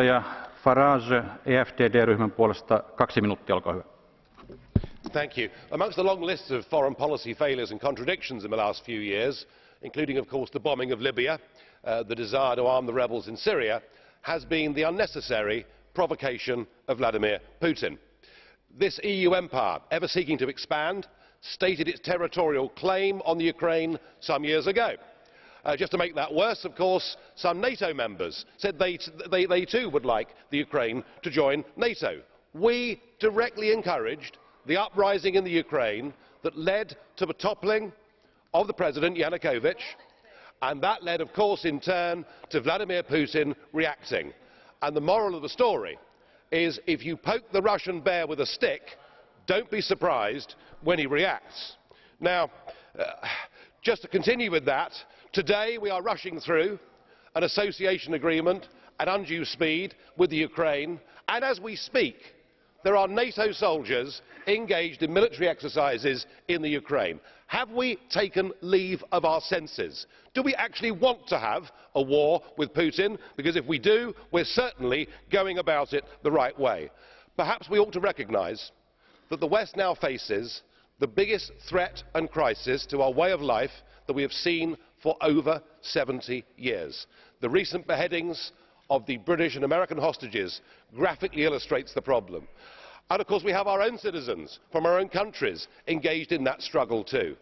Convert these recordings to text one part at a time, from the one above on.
Edustaja Farage EFTD-ryhmän puolesta 2 minuuttia, olkaa hyvä. Thank you. Amongst the long lists of foreign policy failures and contradictions in the last few years, including of course the bombing of Libya, the desire to arm the rebels in Syria, has been the unnecessary provocation of Vladimir Putin. This EU empire, ever seeking to expand, stated its territorial claim on the Ukraine some years ago. Just to make that worse, of course, some NATO members said they too would like the Ukraine to join NATO. We directly encouraged the uprising in the Ukraine that led to the toppling of the President Yanukovych, and that led, of course, in turn to Vladimir Putin reacting. And the moral of the story is, if you poke the Russian bear with a stick, don't be surprised when he reacts. Now, just to continue with that, today we are rushing through an association agreement at undue speed with the Ukraine, and as we speak, there are NATO soldiers engaged in military exercises in the Ukraine. Have we taken leave of our senses? Do we actually want to have a war with Putin? Because if we do, we're certainly going about it the right way. Perhaps we ought to recognise that the West now faces the biggest threat and crisis to our way of life that we have seen for over 70 years. The recent beheadings of the British and American hostages graphically illustrates the problem. And of course we have our own citizens from our own countries engaged in that struggle too.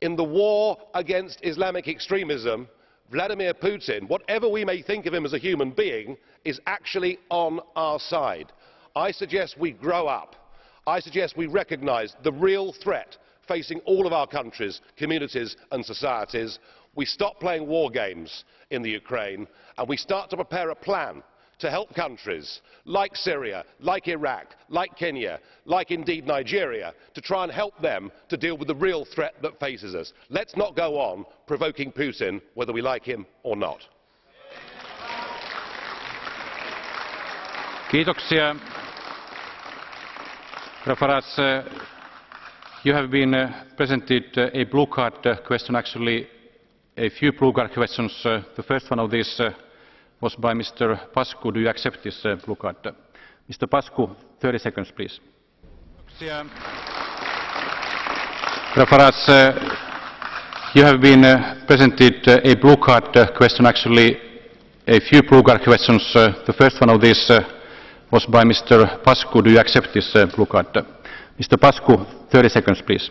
In the war against Islamic extremism, Vladimir Putin, whatever we may think of him as a human being, is actually on our side. I suggest we grow up. I suggest we recognise the real threat facing all of our countries, communities and societies. We stop playing war games in the Ukraine and we start to prepare a plan to help countries like Syria, like Iraq, like Kenya, like indeed Nigeria, to try and help them to deal with the real threat that faces us. Let's not go on provoking Putin, whether we like him or not. Kiitoksia. Farage, you have been presented a blue card question, actually a few blue card questions. The first one of these was by Mr. Pascu. Do you accept this blue card? Mr. Pascu, 30 seconds, please. Farage, you have been presented a blue card question, actually a few blue card questions. The first one of these was by Mr. Pascu. Do you accept this blue card? Mr. Pascu, 30 seconds, please.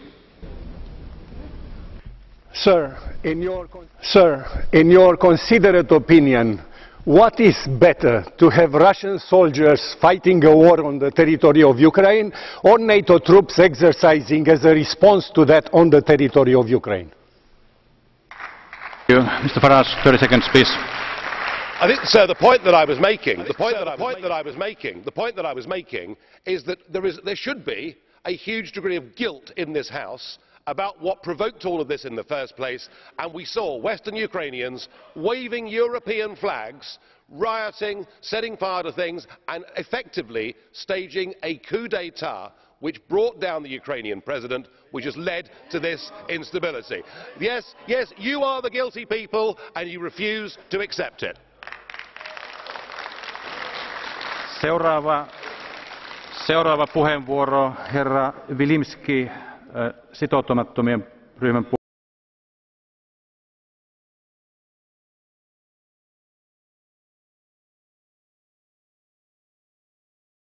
Sir, in your considerate opinion, what is better, to have Russian soldiers fighting a war on the territory of Ukraine or NATO troops exercising as a response to that on the territory of Ukraine? Thank you. Mr. Farage, 30 seconds, please. I think, sir, the point that I was making, is that there should be a huge degree of guilt in this House about what provoked all of this in the first place, and we saw Western Ukrainians waving European flags, rioting, setting fire to things, and effectively staging a coup d'etat which brought down the Ukrainian president, which has led to this instability. Yes, yes, you are the guilty people, and you refuse to accept it. Seuraava puheenvuoro, herra Vilimski, sitoutumattomien ryhmän puolesta.